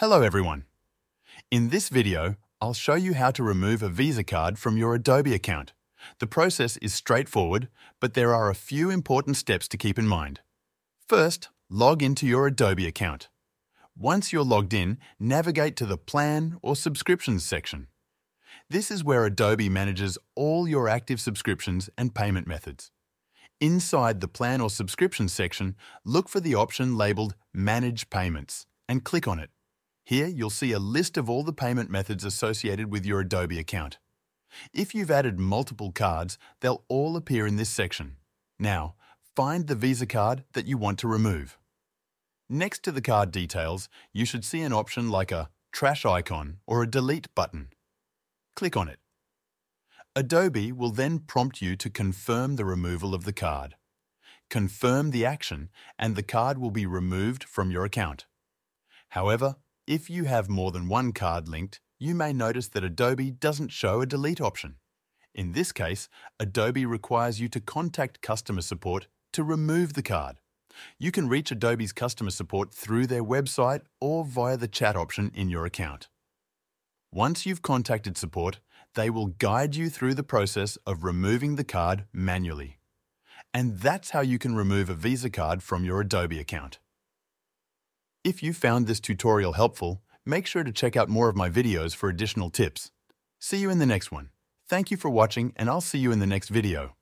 Hello everyone! In this video, I'll show you how to remove a Visa card from your Adobe account. The process is straightforward, but there are a few important steps to keep in mind. First, log into your Adobe account. Once you're logged in, navigate to the Plan or Subscriptions section. This is where Adobe manages all your active subscriptions and payment methods. Inside the Plan or Subscriptions section, look for the option labeled Manage Payments and click on it. Here, you'll see a list of all the payment methods associated with your Adobe account. If you've added multiple cards, they'll all appear in this section. Now, find the Visa card that you want to remove. Next to the card details, you should see an option like a trash icon or a delete button. Click on it. Adobe will then prompt you to confirm the removal of the card. Confirm the action and the card will be removed from your account. However, if you have more than one card linked, you may notice that Adobe doesn't show a delete option. In this case, Adobe requires you to contact customer support to remove the card. You can reach Adobe's customer support through their website or via the chat option in your account. Once you've contacted support, they will guide you through the process of removing the card manually. And that's how you can remove a Visa card from your Adobe account. If you found this tutorial helpful, make sure to check out more of my videos for additional tips. See you in the next one. Thank you for watching, and I'll see you in the next video.